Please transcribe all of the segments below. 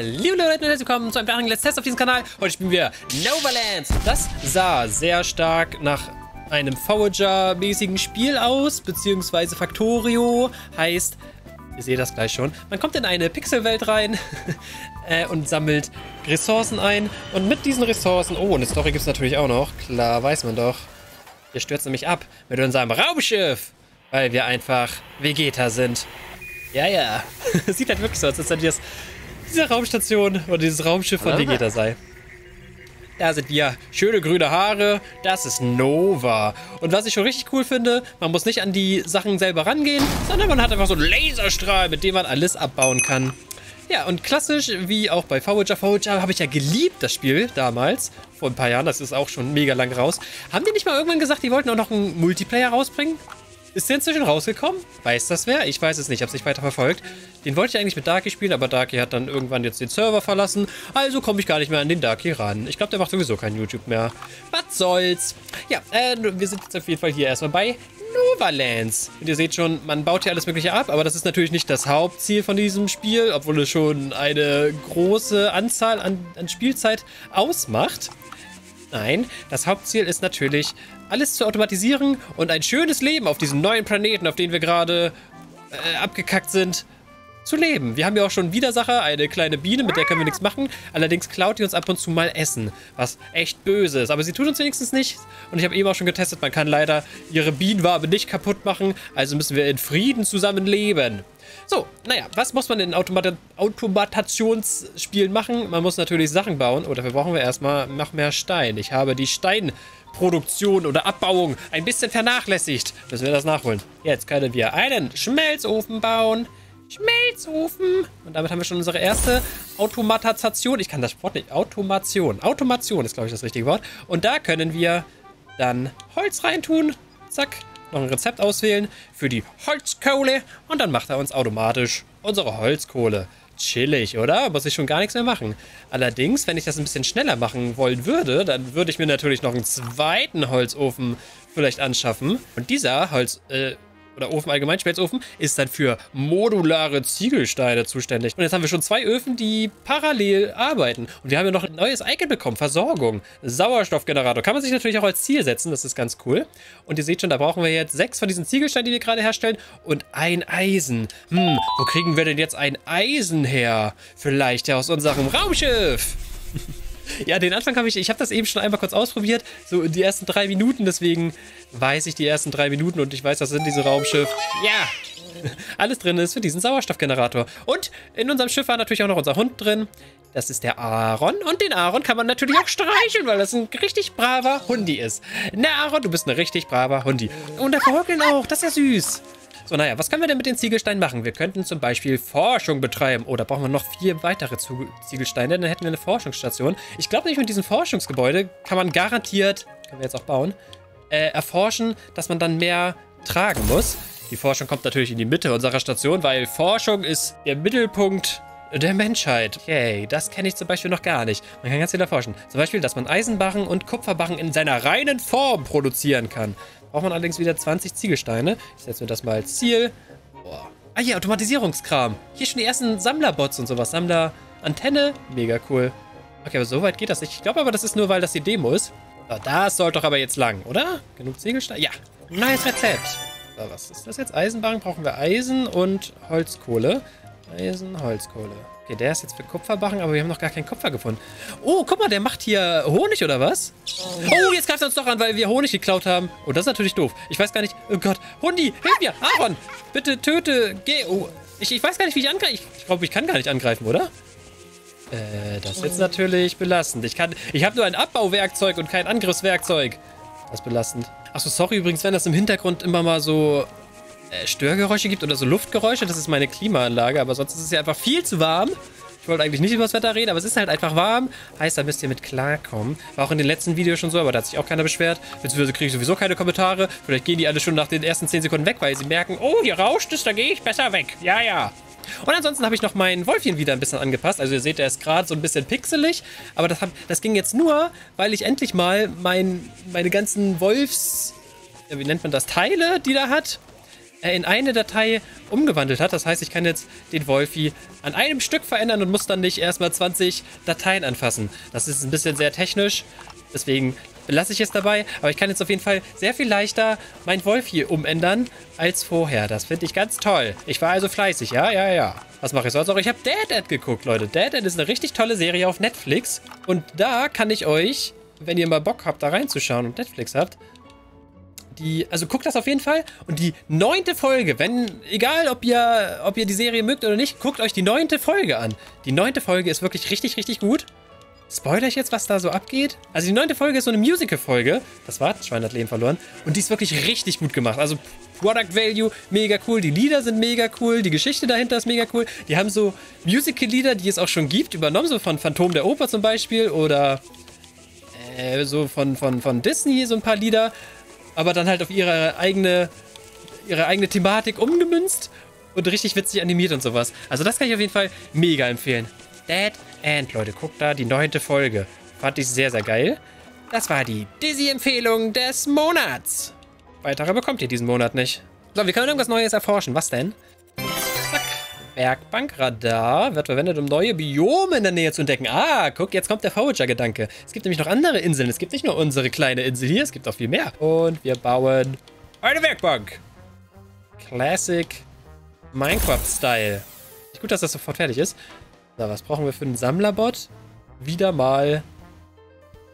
Liebe Leute, herzlich willkommen zu einem weiteren Let's Test auf diesem Kanal. Heute spielen wir Nova Lands. Das sah sehr stark nach einem Forager-mäßigen Spiel aus, beziehungsweise Factorio heißt, ihr seht das gleich schon, man kommt in eine Pixelwelt rein und sammelt Ressourcen ein. Und mit diesen Ressourcen, oh, eine Story gibt es natürlich auch noch, klar, weiß man doch. Wir stürzen nämlich ab mit unserem Raumschiff, weil wir einfach Vegeta sind. Ja, ja. Sieht halt wirklich so aus, als ob diese Raumstation oder dieses Raumschiff von Vegeta sei. Da sind wir. Schöne grüne Haare. Das ist Nova. Und was ich schon richtig cool finde, man muss nicht an die Sachen selber rangehen, sondern man hat einfach so einen Laserstrahl, mit dem man alles abbauen kann. Ja, und klassisch, wie auch bei Forager. Forager habe ich ja geliebt, das Spiel damals. Vor ein paar Jahren, das ist auch schon mega lang raus. Haben die nicht mal irgendwann gesagt, die wollten auch noch einen Multiplayer rausbringen? Ist der inzwischen rausgekommen? Weiß das wer? Ich weiß es nicht, hab's nicht weiter verfolgt. Den wollte ich eigentlich mit Darkie spielen, aber Darkie hat dann irgendwann jetzt den Server verlassen. Also komme ich gar nicht mehr an den Darkie ran. Ich glaube, der macht sowieso kein YouTube mehr. Was soll's? Ja, wir sind jetzt auf jeden Fall hier erstmal bei Nova Lands. Und ihr seht schon, man baut hier alles Mögliche ab, aber das ist natürlich nicht das Hauptziel von diesem Spiel, obwohl es schon eine große Anzahl an Spielzeit ausmacht. Nein, das Hauptziel ist natürlich, alles zu automatisieren und ein schönes Leben auf diesem neuen Planeten, auf den wir gerade abgekackt sind, zu leben. Wir haben ja auch schon Widersacher, eine kleine Biene, mit der können wir nichts machen. Allerdings klaut die uns ab und zu mal Essen, was echt böse ist. Aber sie tut uns wenigstens nichts. Und ich habe eben auch schon getestet, man kann leider ihre Bienenwabe nicht kaputt machen. Also müssen wir in Frieden zusammen leben. So, naja, was muss man in Automatationsspielen machen? Man muss natürlich Sachen bauen. Oh, dafür brauchen wir erstmal noch mehr Stein. Ich habe die Steinproduktion oder Abbauung ein bisschen vernachlässigt. Müssen wir das nachholen. Jetzt können wir einen Schmelzofen bauen. Schmelzofen. Und damit haben wir schon unsere erste Automatisation. Ich kann das Wort nicht. Automation. Automation ist, glaube ich, das richtige Wort. Und da können wir dann Holz reintun. Zack. Noch ein Rezept auswählen für die Holzkohle. Und dann macht er uns automatisch unsere Holzkohle. Chillig, oder? Muss ich schon gar nichts mehr machen. Allerdings, wenn ich das ein bisschen schneller machen wollen würde, dann würde ich mir natürlich noch einen zweiten Holzofen vielleicht anschaffen. Und dieser Ofen allgemein, Schmelzofen, ist dann für modulare Ziegelsteine zuständig. Und jetzt haben wir schon zwei Öfen, die parallel arbeiten. Und wir haben ja noch ein neues Icon bekommen, Versorgung. Sauerstoffgenerator. Kann man sich natürlich auch als Ziel setzen, das ist ganz cool. Und ihr seht schon, da brauchen wir jetzt 6 von diesen Ziegelsteinen, die wir gerade herstellen und ein Eisen. Hm, wo kriegen wir denn jetzt ein Eisen her? Vielleicht ja aus unserem Raumschiff. Ja, den Anfang habe ich habe das eben schon einmal kurz ausprobiert, so die ersten 3 Minuten, deswegen weiß ich die ersten 3 Minuten und ich weiß, das sind diese Raumschiff. Ja, alles drin ist für diesen Sauerstoffgenerator. Und in unserem Schiff war natürlich auch noch unser Hund drin, das ist der Aaron. Und den Aaron kann man natürlich auch streicheln, weil das ein richtig braver Hundi ist. Na Aaron, du bist ein richtig braver Hundi. Und der Verhökeln auch, das ist ja süß. So, naja, was können wir denn mit den Ziegelsteinen machen? Wir könnten zum Beispiel Forschung betreiben. Oh, da brauchen wir noch 4 weitere Ziegelsteine, dann hätten wir eine Forschungsstation. Ich glaube nämlich, mit diesem Forschungsgebäude kann man garantiert, können wir jetzt auch bauen, erforschen, dass man dann mehr tragen muss. Die Forschung kommt natürlich in die Mitte unserer Station, weil Forschung ist der Mittelpunkt der Menschheit. Okay, das kenne ich zum Beispiel noch gar nicht. Man kann ganz viel erforschen. Zum Beispiel, dass man Eisenbarren und Kupferbarren in seiner reinen Form produzieren kann. Braucht man allerdings wieder 20 Ziegelsteine. Ich setze mir das mal als Ziel. Boah. Ah, hier, Automatisierungskram. Hier schon die ersten Sammlerbots und sowas. Sammlerantenne. Mega cool. Okay, aber so weit geht das nicht. Ich glaube aber, das ist nur, weil das die Demo ist. So, das sollte doch aber jetzt lang, oder? Genug Ziegelsteine? Ja. Neues Rezept. So, was ist das jetzt? Eisenbarren. Brauchen wir Eisen und Holzkohle. Eisen, Holzkohle. Okay, der ist jetzt für Kupferbarren, aber wir haben noch gar keinen Kupfer gefunden. Oh, guck mal, der macht hier Honig, oder was? Oh, jetzt greift er uns doch an, weil wir Honig geklaut haben. Oh, das ist natürlich doof. Ich weiß gar nicht. Oh Gott, Hundi, hilf mir. Aaron, bitte töte. Geh. Oh, ich weiß gar nicht, wie ich angreife. Ich glaube, ich kann gar nicht angreifen, oder? Das ist jetzt natürlich belastend. Ich habe nur ein Abbauwerkzeug und kein Angriffswerkzeug. Das ist belastend. Achso, sorry übrigens, wenn das im Hintergrund immer mal so Störgeräusche gibt oder so Luftgeräusche. Das ist meine Klimaanlage, aber sonst ist es ja einfach viel zu warm. Ich wollte eigentlich nicht über das Wetter reden, aber es ist halt einfach warm. Heißt, da müsst ihr mit klarkommen. War auch in den letzten Videos schon so, aber da hat sich auch keiner beschwert. Beziehungsweise kriege ich sowieso keine Kommentare. Vielleicht gehen die alle schon nach den ersten 10 Sekunden weg, weil sie merken, oh, hier rauscht es, da gehe ich besser weg. Ja, ja. Und ansonsten habe ich noch mein Wolfchen wieder ein bisschen angepasst. Also ihr seht, der ist gerade so ein bisschen pixelig. Aber das ging jetzt nur, weil ich endlich mal meine ganzen Wolfs... Wie nennt man das? Teile, die da hat... in eine Datei umgewandelt hat. Das heißt, ich kann jetzt den Wolfi an einem Stück verändern und muss dann nicht erstmal 20 Dateien anfassen. Das ist ein bisschen sehr technisch, deswegen belasse ich es dabei. Aber ich kann jetzt auf jeden Fall sehr viel leichter mein Wolfi umändern als vorher. Das finde ich ganz toll. Ich war also fleißig, ja. Was mache ich sonst noch? Ich habe Dead End geguckt, Leute. Dead End ist eine richtig tolle Serie auf Netflix. Und da kann ich euch, wenn ihr mal Bock habt, da reinzuschauen und Netflix habt, also guckt das auf jeden Fall. Und die 9. Folge, egal ob ihr die Serie mögt oder nicht, guckt euch die 9. Folge an. Die 9. Folge ist wirklich richtig, richtig gut. Spoiler ich jetzt, was da so abgeht? Also die 9. Folge ist so eine Musical-Folge. Das Wartenschwein hat Leben verloren. Und die ist wirklich richtig gut gemacht. Also Product Value, mega cool. Die Lieder sind mega cool. Die Geschichte dahinter ist mega cool. Die haben so Musical-Lieder, die es auch schon gibt, übernommen. So von Phantom der Oper zum Beispiel. Oder so von Disney so ein paar Lieder. Aber dann halt auf ihre eigene Thematik umgemünzt und richtig witzig animiert und sowas. Also das kann ich auf jeden Fall mega empfehlen. Dead End, Leute, guckt da die 9. Folge. Fand ich sehr, sehr geil. Das war die Dizzy-Empfehlung des Monats. Weitere bekommt ihr diesen Monat nicht. So, wir können irgendwas Neues erforschen. Was denn? Zack. Werkbankradar wird verwendet, um neue Biome in der Nähe zu entdecken. Ah, guck, jetzt kommt der Forager-Gedanke. Es gibt nämlich noch andere Inseln. Es gibt nicht nur unsere kleine Insel hier, es gibt auch viel mehr. Und wir bauen eine Werkbank. Classic Minecraft-Style. Gut, dass das sofort fertig ist. So, was brauchen wir für einen Sammlerbot? Wieder mal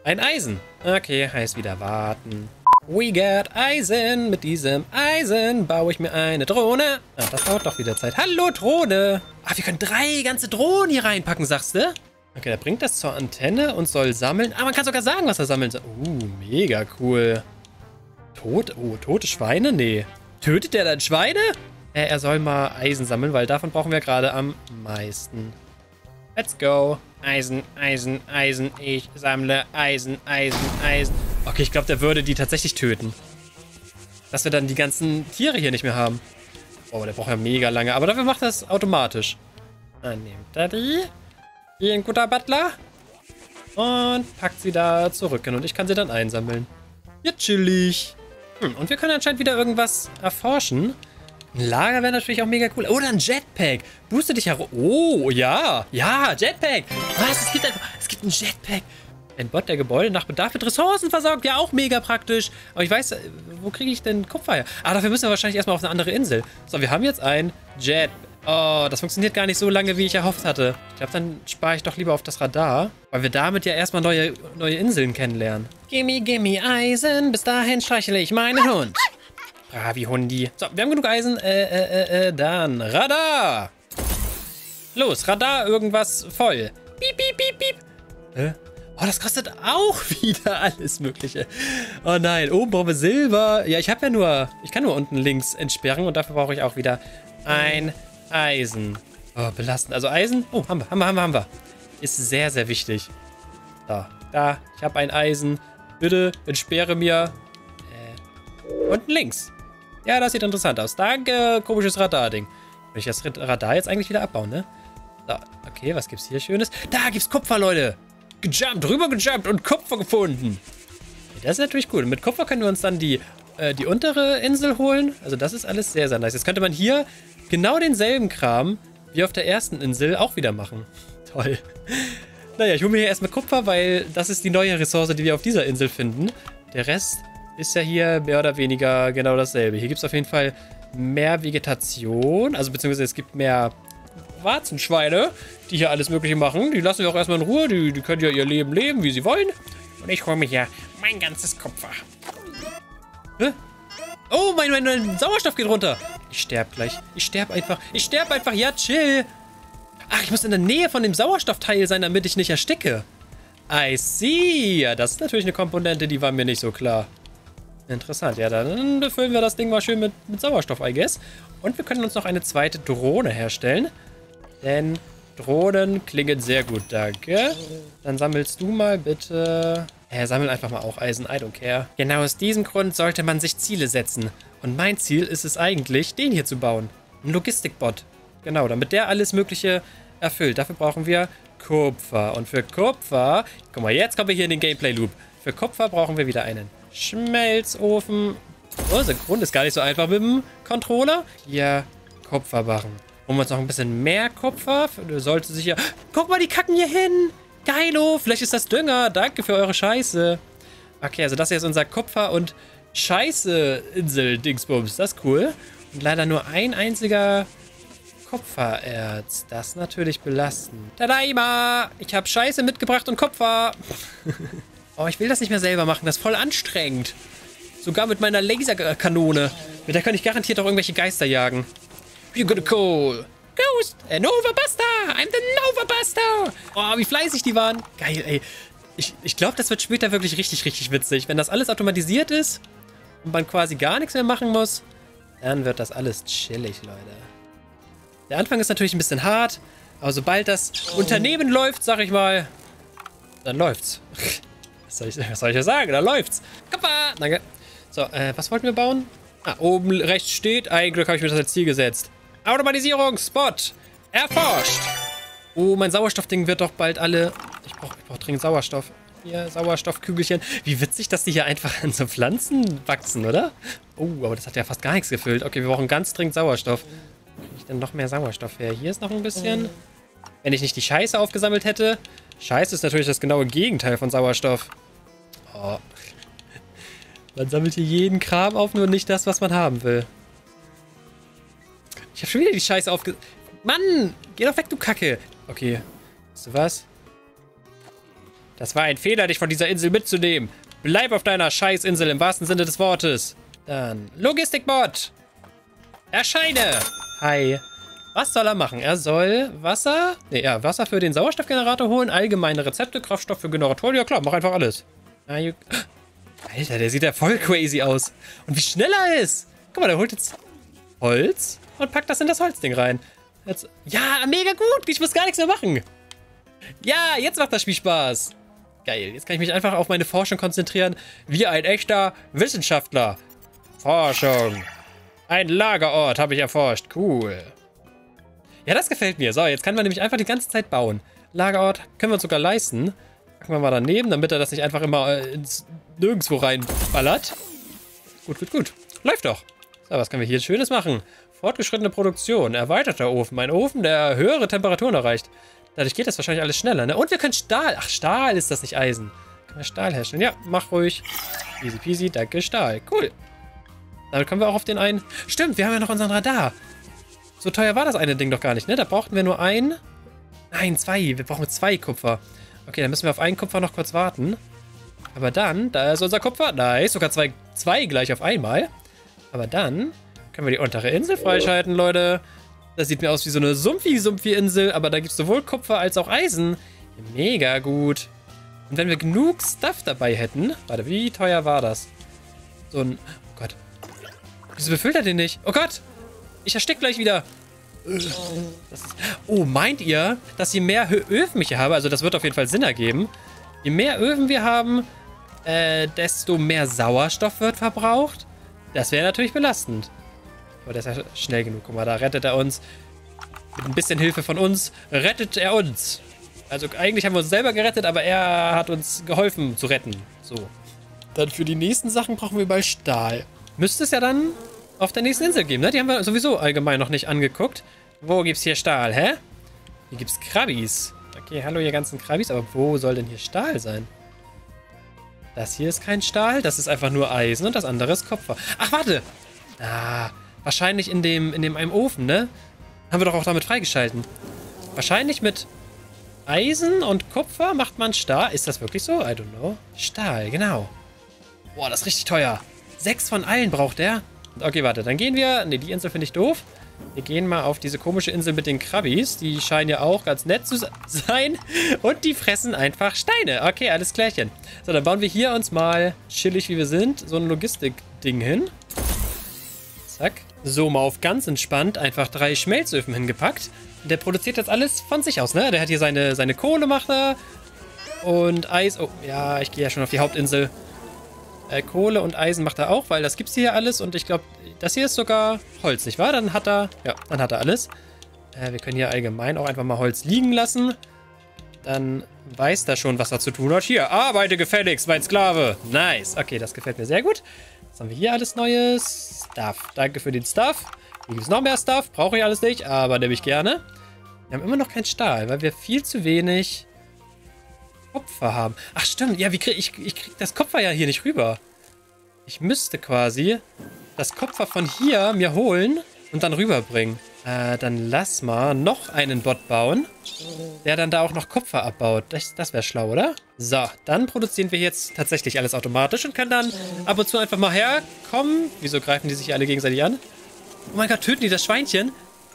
ein Eisen. Okay, heißt wieder warten. We got Eisen. Mit diesem Eisen baue ich mir eine Drohne. Ach, das dauert doch wieder Zeit. Hallo, Drohne. Ah, wir können 3 ganze Drohnen hier reinpacken, sagst du? Okay, da bringt das zur Antenne und soll sammeln. Ah, man kann sogar sagen, was er sammeln soll. Mega cool. Tote Schweine? Nee. Tötet der dann Schweine? Er soll mal Eisen sammeln, weil davon brauchen wir gerade am meisten. Let's go. Eisen, Eisen, Eisen. Ich sammle Eisen, Eisen, Eisen. Okay, ich glaube, der würde die tatsächlich töten. Dass wir dann die ganzen Tiere hier nicht mehr haben. Oh, der braucht ja mega lange. Aber dafür macht er es automatisch. Dann nimmt er die. Wie ein guter Butler. Und packt sie da zurück hin. Und ich kann sie dann einsammeln. Ja, chillig. Und wir können anscheinend wieder irgendwas erforschen. Ein Lager wäre natürlich auch mega cool. Oder ein Jetpack. Boostet dich herum. Oh, ja. Ja, Jetpack. Was? Es gibt ein Jetpack. Ein Bot, der Gebäude nach Bedarf mit Ressourcen versorgt. Ja, auch mega praktisch. Aber ich weiß, wo kriege ich denn Kupfer her? Ah, dafür müssen wir wahrscheinlich erstmal auf eine andere Insel. So, wir haben jetzt ein Jet. Oh, das funktioniert gar nicht so lange, wie ich erhofft hatte. Ich glaube, dann spare ich doch lieber auf das Radar. Weil wir damit ja erstmal neue Inseln kennenlernen. Gimme, gimme Eisen. Bis dahin streichle ich meinen Hund. Bravi Hundi. So, wir haben genug Eisen. Dann Radar. Los, Radar, irgendwas voll. Piep, piep, piep, piep. Oh, das kostet auch wieder alles Mögliche. Oh nein, oben brauchen wir Silber. Ja, ich kann nur unten links entsperren und dafür brauche ich auch wieder ein Eisen. Oh, belastend. Also Eisen, oh, haben wir. Ist sehr, sehr wichtig. So, da, ich habe ein Eisen. Bitte entsperre mir. Unten links. Ja, das sieht interessant aus. Danke, komisches Radar-Ding. Will ich das Radar jetzt eigentlich wieder abbauen, ne? So, okay, was gibt's hier Schönes? Da gibt's Kupfer, Leute. Gejumpt, rüber gejumpt und Kupfer gefunden. Das ist natürlich cool. Mit Kupfer können wir uns dann die untere Insel holen. Also das ist alles sehr, sehr nice. Jetzt könnte man hier genau denselben Kram wie auf der ersten Insel auch wieder machen. Toll. Naja, ich hole mir hier erstmal Kupfer, weil das ist die neue Ressource, die wir auf dieser Insel finden. Der Rest ist ja hier mehr oder weniger genau dasselbe. Hier gibt es auf jeden Fall mehr Vegetation. Also beziehungsweise es gibt mehr Warzenschweine, die hier alles Mögliche machen. Die lassen wir auch erstmal in Ruhe. Die können ja ihr Leben leben, wie sie wollen. Und ich hole mir hier mein ganzes Kupfer. Hä? Oh, mein Sauerstoff geht runter. Ich sterbe gleich. Ich sterbe einfach. Ja, chill. Ach, ich muss in der Nähe von dem Sauerstoffteil sein, damit ich nicht ersticke. I see. Ja, das ist natürlich eine Komponente, die war mir nicht so klar. Interessant, ja, dann befüllen wir das Ding mal schön mit Sauerstoff, I guess. Und wir können uns noch eine zweite Drohne herstellen. Denn Drohnen klingen sehr gut, danke. Dann sammelst du mal bitte... sammel einfach mal auch Eisen, I don't care. Genau aus diesem Grund sollte man sich Ziele setzen. Und mein Ziel ist es eigentlich, den hier zu bauen. Ein Logistikbot. Genau, damit der alles Mögliche erfüllt. Dafür brauchen wir Kupfer. Und für Kupfer... Guck mal, jetzt kommen wir hier in den Gameplay-Loop. Für Kupfer brauchen wir wieder einen Schmelzofen. Oh, Synchron ist gar nicht so einfach mit dem Controller. Ja, Kupferbarren. Holen wir uns noch ein bisschen mehr Kupfer. Sollte sich ja... Guck mal, die kacken hier hin. Geilo, vielleicht ist das Dünger. Danke für eure Scheiße. Okay, also das hier ist unser Kupfer- und Scheiße-Insel-Dingsbums. Das ist cool. Und leider nur ein einziger Kupfererz. Das ist natürlich belastend. Tadaima! Ich habe Scheiße mitgebracht und Kupfer. Oh, ich will das nicht mehr selber machen. Das ist voll anstrengend. Sogar mit meiner Laserkanone. Mit der kann ich garantiert auch irgendwelche Geister jagen. You're gonna call. Ghost! Nova Buster! I'm the Nova Buster! Oh, wie fleißig die waren. Geil, ey. Ich glaube, das wird später wirklich richtig, richtig witzig. Wenn das alles automatisiert ist und man quasi gar nichts mehr machen muss, dann wird das alles chillig, Leute. Der Anfang ist natürlich ein bisschen hart, aber sobald das Unternehmen läuft, sag ich mal, dann läuft's. Was soll ich ja sagen? Dann läuft's. Kappa! Danke. So, was wollten wir bauen? Ah, oben rechts steht. Ein Glück habe ich mir das als Ziel gesetzt. Automatisierung, Spot, erforscht. Oh, mein Sauerstoffding wird doch bald alle... Ich brauch dringend Sauerstoff. Hier, Sauerstoffkügelchen. Wie witzig, dass die hier einfach an so Pflanzen wachsen, oder? Oh, aber das hat ja fast gar nichts gefüllt. Okay, wir brauchen ganz dringend Sauerstoff. Krieg ich denn noch mehr Sauerstoff her? Hier ist noch ein bisschen. Wenn ich nicht die Scheiße aufgesammelt hätte. Scheiße ist natürlich das genaue Gegenteil von Sauerstoff. Oh. Man sammelt hier jeden Kram auf, nur nicht das, was man haben will. Ich habe schon wieder die Scheiße aufgesammelt. Mann! Geh doch weg, du Kacke! Okay. Weißt du was? Das war ein Fehler, dich von dieser Insel mitzunehmen. Bleib auf deiner Scheißinsel im wahrsten Sinne des Wortes. Dann Logistikbot. Erscheine. Hi. Was soll er machen? Er soll Wasser... Nee, ja, Wasser für den Sauerstoffgenerator holen. Allgemeine Rezepte, Kraftstoff für Generatoren. Ja klar, mach einfach alles. Alter, der sieht ja voll crazy aus. Und wie schnell er ist. Guck mal, der holt jetzt Holz und packt das in das Holzding rein. Jetzt, ja, mega gut. Ich muss gar nichts mehr machen. Ja, jetzt macht das Spiel Spaß. Geil, jetzt kann ich mich einfach auf meine Forschung konzentrieren. Wie ein echter Wissenschaftler. Forschung. Ein Lagerort habe ich erforscht. Cool. Ja, das gefällt mir. So, jetzt kann man nämlich einfach die ganze Zeit bauen. Lagerort können wir uns sogar leisten. Packen wir mal daneben, damit er das nicht einfach immer ins Nirgendwo reinballert. Gut. Läuft doch. So, was können wir hier Schönes machen? Fortgeschrittene Produktion. Erweiterter Ofen. Ein Ofen, der höhere Temperaturen erreicht. Dadurch geht das wahrscheinlich alles schneller, ne? Und wir können Stahl... Ach, Stahl ist das, nicht Eisen. Können wir Stahl herstellen? Ja, mach ruhig. Easy peasy, danke Stahl. Cool. Damit kommen wir auch auf den einen... Stimmt, wir haben ja noch unseren Radar. So teuer war das eine Ding doch gar nicht, ne? Da brauchten wir nur einen... Nein, zwei. Wir brauchen zwei Kupfer. Okay, dann müssen wir auf einen Kupfer noch kurz warten. Aber dann... Da ist unser Kupfer. Nice, sogar zwei gleich auf einmal. Aber dann... Können wir die untere Insel freischalten, Leute. Das sieht mir aus wie so eine Sumpfi-Sumpfi-Insel, aber da gibt es sowohl Kupfer als auch Eisen. Mega gut. Und wenn wir genug Stuff dabei hätten... Warte, wie teuer war das? So ein... Oh Gott. Wieso befüllt er den nicht? Oh Gott! Ich erstick gleich wieder. Das ist... Oh, meint ihr, dass je mehr Öfen ich hier habe, also das wird auf jeden Fall Sinn ergeben, je mehr Öfen wir haben, desto mehr Sauerstoff wird verbraucht? Das wäre natürlich belastend. Aber der ist ja schnell genug. Guck mal, da rettet er uns. Mit ein bisschen Hilfe von uns rettet er uns. Also eigentlich haben wir uns selber gerettet, aber er hat uns geholfen zu retten. So. Dann für die nächsten Sachen brauchen wir mal Stahl. Müsste es ja dann auf der nächsten Insel geben, ne? Die haben wir sowieso allgemein noch nicht angeguckt. Wo gibt's hier Stahl, hä? Hier gibt's Krabbis. Okay, hallo ihr ganzen Krabbis, aber wo soll denn hier Stahl sein? Das hier ist kein Stahl, das ist einfach nur Eisen und das andere ist Kupfer. Ach, warte! Ah... Wahrscheinlich in dem einem Ofen, ne? Haben wir doch auch damit freigeschalten. Wahrscheinlich mit Eisen und Kupfer macht man Stahl. Ist das wirklich so? I don't know. Stahl, genau. Boah, das ist richtig teuer. 6 von allen braucht der. Okay, warte, dann gehen wir... Ne, die Insel finde ich doof. Wir gehen mal auf diese komische Insel mit den Krabbis. Die scheinen ja auch ganz nett zu sein. Und die fressen einfach Steine. Okay, alles klärchen. So, dann bauen wir hier uns mal, chillig wie wir sind, so ein Logistik-Ding hin. Zack. So, mal auf ganz entspannt einfach 3 Schmelzöfen hingepackt. Der produziert jetzt alles von sich aus, ne? Der hat hier seine Kohle, macht er. Und Eis. Oh, ja, ich gehe ja schon auf die Hauptinsel. Kohle und Eisen macht er auch, weil das gibt's hier alles. Und ich glaube, das hier ist sogar Holz, nicht wahr? Dann hat er, ja, dann hat er alles. Wir können hier allgemein auch einfach mal Holz liegen lassen. Dann weiß er schon, was er zu tun hat. Hier, arbeite gefälligst, mein Sklave. Nice. Okay, das gefällt mir sehr gut. Was haben wir hier alles Neues? Stuff. Danke für den Stuff. Hier gibt es noch mehr Stuff. Brauche ich alles nicht, aber nehme ich gerne. Wir haben immer noch keinen Stahl, weil wir viel zu wenig Kupfer haben. Ach stimmt, ja, wie ich krieg das Kupfer ja hier nicht rüber. Ich müsste quasi das Kupfer von hier mir holen und dann rüberbringen. Dann lass mal noch einen Bot bauen, der dann da auch noch Kupfer abbaut. Das wäre schlau, oder? So, dann produzieren wir jetzt tatsächlich alles automatisch und können dann ab und zu einfach mal herkommen. Wieso greifen die sich alle gegenseitig an? Oh mein Gott, töten die das Schweinchen?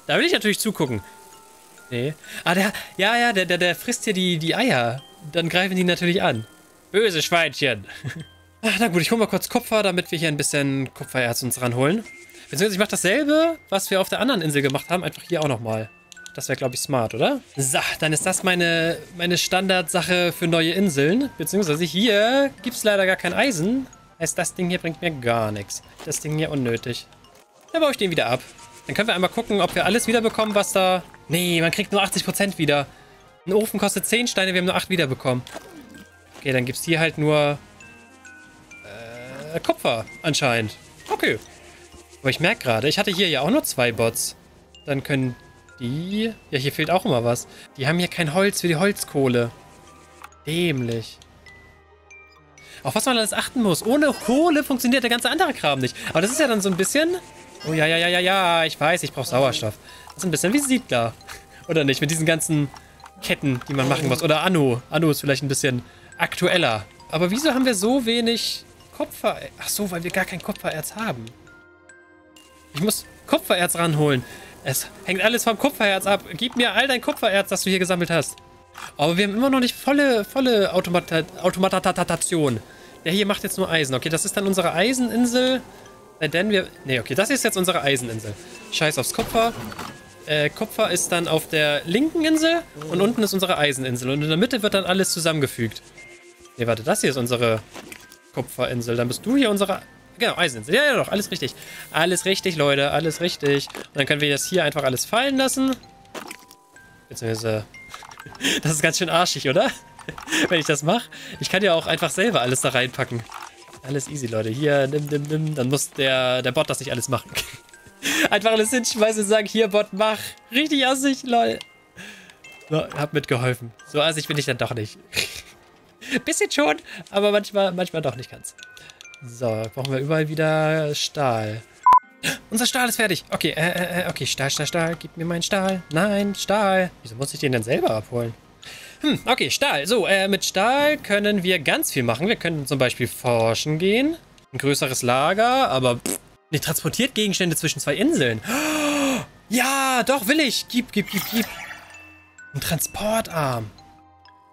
Da will ich natürlich zugucken. Nee. Ah, der frisst hier die Eier. Dann greifen die natürlich an. Böse Schweinchen. Ach, na gut, ich hole mal kurz Kupfer, damit wir hier ein bisschen Kupfererz uns ranholen. Beziehungsweise ich mache dasselbe, was wir auf der anderen Insel gemacht haben, einfach hier auch nochmal. Das wäre, glaube ich, smart, oder? So, dann ist das meine Standardsache für neue Inseln. Beziehungsweise hier gibt es leider gar kein Eisen. Heißt, das Ding hier bringt mir gar nichts. Das Ding hier unnötig. Dann baue ich den wieder ab. Dann können wir einmal gucken, ob wir alles wiederbekommen, was da... Nee, man kriegt nur 80% wieder. Ein Ofen kostet 10 Steine, wir haben nur 8 wiederbekommen. Okay, dann gibt es hier halt nur... Kupfer anscheinend. Okay. Aber ich merke gerade, ich hatte hier ja auch nur 2 Bots. Dann können die... Ja, hier fehlt auch immer was. Die haben hier kein Holz für die Holzkohle. Dämlich. Auf was man alles achten muss. Ohne Kohle funktioniert der ganze andere Kram nicht. Aber das ist ja dann so ein bisschen... Oh ja, ich weiß, ich brauche Sauerstoff. Das ist ein bisschen wie Siedler. Oder nicht, mit diesen ganzen Ketten, die man machen muss. Oder Anno. Anno ist vielleicht ein bisschen aktueller. Aber wieso haben wir so wenig... Kupfer... Ach so, weil wir gar kein Kupfererz haben. Ich muss Kupfererz ranholen. Es hängt alles vom Kupfererz ab. Gib mir all dein Kupfererz, das du hier gesammelt hast. Aber wir haben immer noch nicht volle Automatation. Der hier macht jetzt nur Eisen. Okay, das ist dann unsere Eiseninsel. Denn wir... Nee, okay, das ist jetzt unsere Eiseninsel. Scheiß aufs Kupfer. Kupfer ist dann auf der linken Insel und unten ist unsere Eiseninsel. Und in der Mitte wird dann alles zusammengefügt. Nee, warte, das hier ist unsere... Kupferinsel, dann bist du hier unsere... Genau, Eiseninsel. Ja, doch, alles richtig. Alles richtig, Leute, alles richtig. Und dann können wir das hier einfach alles fallen lassen. Beziehungsweise... Das ist ganz schön arschig, oder? Wenn ich das mache. Ich kann ja auch einfach selber alles da reinpacken. Alles easy, Leute. Hier, nimm. Dann muss der Bot das nicht alles machen. Einfach alles hinschmeißen und sagen, hier, Bot, mach. Richtig assig, lol. So, hab mitgeholfen. So assig bin ich dann doch nicht. Bisschen schon, aber manchmal doch nicht ganz. So, brauchen wir überall wieder Stahl. Unser Stahl ist fertig. Okay, okay, Stahl. Gib mir meinen Stahl. Nein, Stahl. Wieso muss ich den denn selber abholen? Okay, Stahl. So, mit Stahl können wir ganz viel machen. Wir können zum Beispiel forschen gehen. Ein größeres Lager, aber pff, nicht transportiert Gegenstände zwischen 2 Inseln. Oh, ja, doch, will ich. Gib. Ein Transportarm.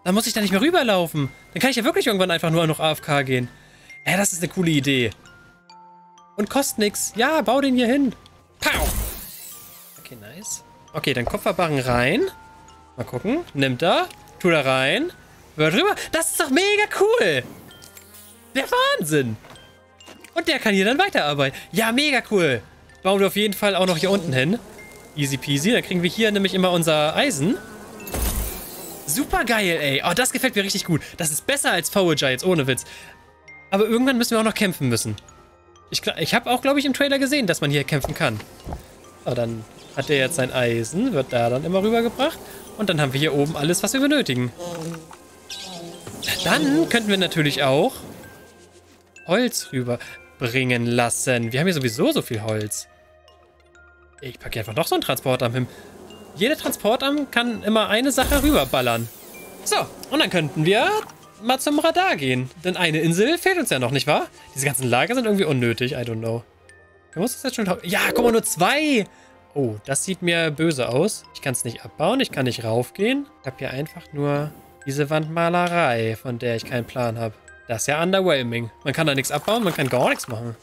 Dann muss ich da nicht mehr rüberlaufen. Dann kann ich ja wirklich irgendwann einfach nur noch AFK gehen. Ja, das ist eine coole Idee. Und kostet nichts. Ja, bau den hier hin. Pow! Okay, nice. Okay, dann Kupferbarren rein. Mal gucken. Nimmt er. Tu da rein. Wird rüber. Das ist doch mega cool. Der Wahnsinn. Und der kann hier dann weiterarbeiten. Ja, mega cool. Bauen wir auf jeden Fall auch noch hier unten hin. Easy peasy. Dann kriegen wir hier nämlich immer unser Eisen. Super geil, ey. Oh, das gefällt mir richtig gut. Das ist besser als Forager jetzt, ohne Witz. Aber irgendwann müssen wir auch noch kämpfen müssen. Ich habe auch, glaube ich, im Trailer gesehen, dass man hier kämpfen kann. So, dann hat er jetzt sein Eisen, wird da dann immer rübergebracht. Und dann haben wir hier oben alles, was wir benötigen. Dann könnten wir natürlich auch Holz rüberbringen lassen. Wir haben hier sowieso so viel Holz. Ich packe einfach noch so einen Transporter am Himmel. Jeder Transportarm kann immer eine Sache rüberballern. So, und dann könnten wir mal zum Radar gehen. Denn eine Insel fehlt uns ja noch, nicht wahr? Diese ganzen Lager sind irgendwie unnötig. I don't know. Wir müssen das jetzt schon... Ja, guck mal, nur 2! Oh, das sieht mir böse aus. Ich kann es nicht abbauen, ich kann nicht raufgehen. Ich habe hier einfach nur diese Wandmalerei, von der ich keinen Plan habe. Das ist ja underwhelming. Man kann da nichts abbauen, man kann gar nichts machen.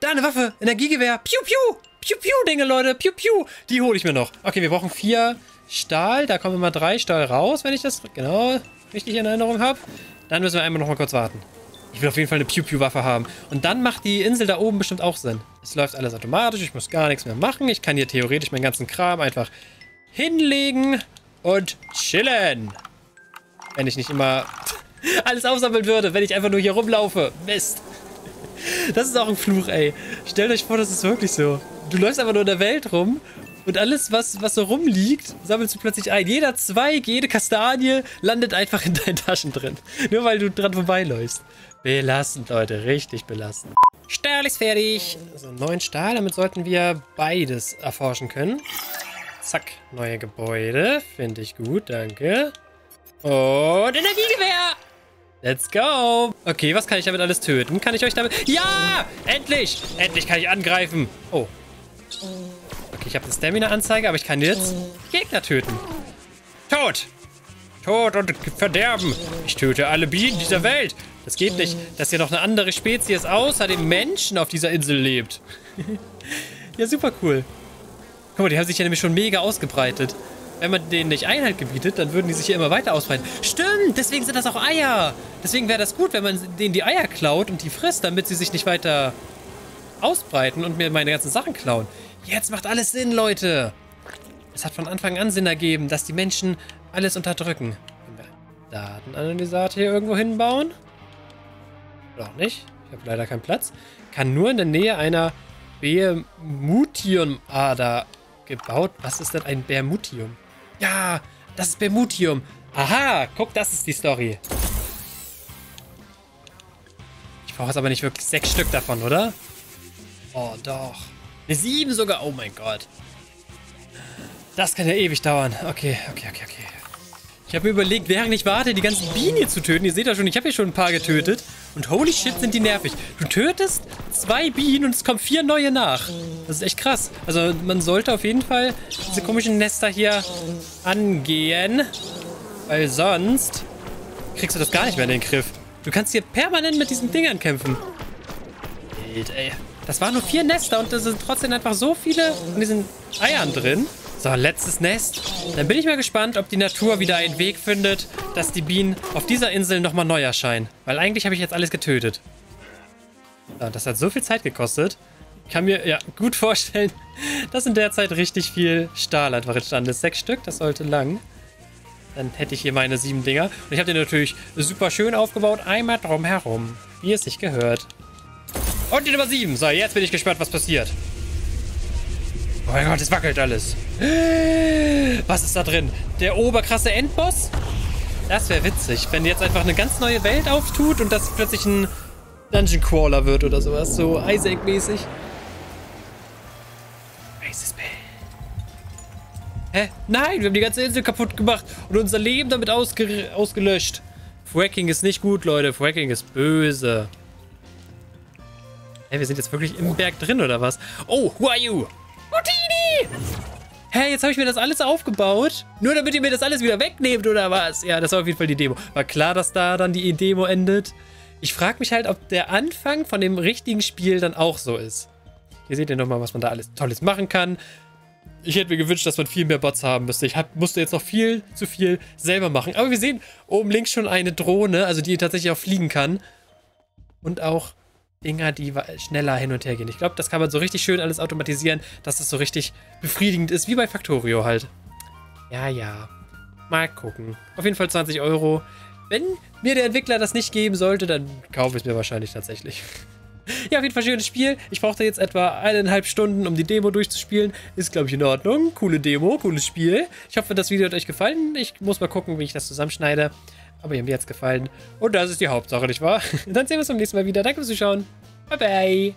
Da eine Waffe! Energiegewehr! Piu, piu! Piu-Piu-Dinge, Leute. Piu-Piu. Die hole ich mir noch. Okay, wir brauchen 4 Stahl. Da kommen immer 3 Stahl raus, wenn ich das genau richtig in Erinnerung habe. Dann müssen wir einmal noch mal kurz warten. Ich will auf jeden Fall eine Piu-Piu-Waffe haben. Und dann macht die Insel da oben bestimmt auch Sinn. Es läuft alles automatisch. Ich muss gar nichts mehr machen. Ich kann hier theoretisch meinen ganzen Kram einfach hinlegen und chillen. Wenn ich nicht immer alles aufsammeln würde. Wenn ich einfach nur hier rumlaufe. Mist. Das ist auch ein Fluch, ey. Stellt euch vor, das ist wirklich so. Du läufst einfach nur in der Welt rum und alles, was so rumliegt, sammelst du plötzlich ein. Jeder Zweig, jede Kastanie landet einfach in deinen Taschen drin. Nur weil du dran vorbeiläufst. Belastend, Leute. Richtig belastend. Stahl ist fertig. Also 9 Stahl. Damit sollten wir beides erforschen können. Zack. Neue Gebäude. Finde ich gut. Danke. Und Energiegewehr. Let's go. Okay, was kann ich damit alles töten? Kann ich euch damit... Ja! Endlich! Endlich kann ich angreifen. Oh. Okay, ich habe eine Stamina-Anzeige, aber ich kann jetzt Gegner töten. Tot! Tod und Verderben. Ich töte alle Bienen dieser Welt. Das geht nicht, dass hier noch eine andere Spezies außer dem Menschen auf dieser Insel lebt. Ja, super cool. Guck mal, die haben sich ja nämlich schon mega ausgebreitet. Wenn man denen nicht Einhalt gebietet, dann würden die sich hier immer weiter ausbreiten. Stimmt, deswegen sind das auch Eier. Deswegen wäre das gut, wenn man denen die Eier klaut und die frisst, damit sie sich nicht weiter ausbreiten und mir meine ganzen Sachen klauen. Jetzt macht alles Sinn, Leute. Es hat von Anfang an Sinn ergeben, dass die Menschen alles unterdrücken. Können wir einen Datenanalysator hier irgendwo hinbauen? Oder auch nicht. Ich habe leider keinen Platz. Kann nur in der Nähe einer Bermutium-Ader gebaut. Was ist denn ein Bermutium? Ja, das ist Bermutium. Aha, guck, das ist die Story. Ich brauche jetzt aber nicht wirklich 6 Stück davon, oder? Oh, doch. Eine 7 sogar. Oh mein Gott. Das kann ja ewig dauern. Okay. Ich habe mir überlegt, während ich warte, die ganzen Bienen hier zu töten. Ihr seht ja schon, ich habe hier schon ein paar getötet. Und holy shit, sind die nervig. Du tötest 2 Bienen und es kommen 4 neue nach. Das ist echt krass. Also man sollte auf jeden Fall diese komischen Nester hier angehen. Weil sonst kriegst du das gar nicht mehr in den Griff. Du kannst hier permanent mit diesen Dingern kämpfen. Wild, ey. Das waren nur 4 Nester und da sind trotzdem einfach so viele von diesen Eiern drin. So, letztes Nest. Dann bin ich mal gespannt, ob die Natur wieder einen Weg findet, dass die Bienen auf dieser Insel nochmal neu erscheinen. Weil eigentlich habe ich jetzt alles getötet. Ja, das hat so viel Zeit gekostet. Ich kann mir ja gut vorstellen, dass in der Zeit richtig viel Stahl einfach entstanden ist. 6 Stück, das sollte lang. Dann hätte ich hier meine 7 Dinger. Und ich habe den natürlich super schön aufgebaut. Einmal drumherum, wie es sich gehört. Und die Nummer 7. So, jetzt bin ich gespannt, was passiert. Oh mein Gott, es wackelt alles. Was ist da drin? Der oberkrasse Endboss? Das wäre witzig, wenn jetzt einfach eine ganz neue Welt auftut und das plötzlich ein Dungeon Crawler wird oder sowas. So Isaac-mäßig. Hä? Nein, wir haben die ganze Insel kaputt gemacht und unser Leben damit ausgelöscht. Fracking ist nicht gut, Leute. Fracking ist böse. Hä, wir sind jetzt wirklich im Berg drin oder was? Oh, who are you? Houdini! Hä, jetzt habe ich mir das alles aufgebaut? Nur damit ihr mir das alles wieder wegnehmt, oder was? Ja, das war auf jeden Fall die Demo. War klar, dass da dann die Demo endet. Ich frage mich halt, ob der Anfang von dem richtigen Spiel dann auch so ist. Hier seht ihr nochmal, was man da alles Tolles machen kann. Ich hätte mir gewünscht, dass man viel mehr Bots haben müsste. Ich musste jetzt noch viel zu viel selber machen. Aber wir sehen oben links schon eine Drohne, also die tatsächlich auch fliegen kann. Und auch Dinger, die schneller hin und her gehen. Ich glaube, das kann man so richtig schön alles automatisieren, dass es so richtig befriedigend ist, wie bei Factorio halt. Ja, ja. Mal gucken. Auf jeden Fall 20 Euro. Wenn mir der Entwickler das nicht geben sollte, dann kaufe ich es mir wahrscheinlich tatsächlich. Ja, auf jeden Fall schönes Spiel. Ich brauchte jetzt etwa 1,5 Stunden, um die Demo durchzuspielen. Ist, glaube ich, in Ordnung. Coole Demo, cooles Spiel. Ich hoffe, das Video hat euch gefallen. Ich muss mal gucken, wie ich das zusammenschneide. Aber ihr habt mir jetzt gefallen. Und das ist die Hauptsache, nicht wahr? Dann sehen wir uns beim nächsten Mal wieder. Danke fürs Zuschauen. Bye, bye.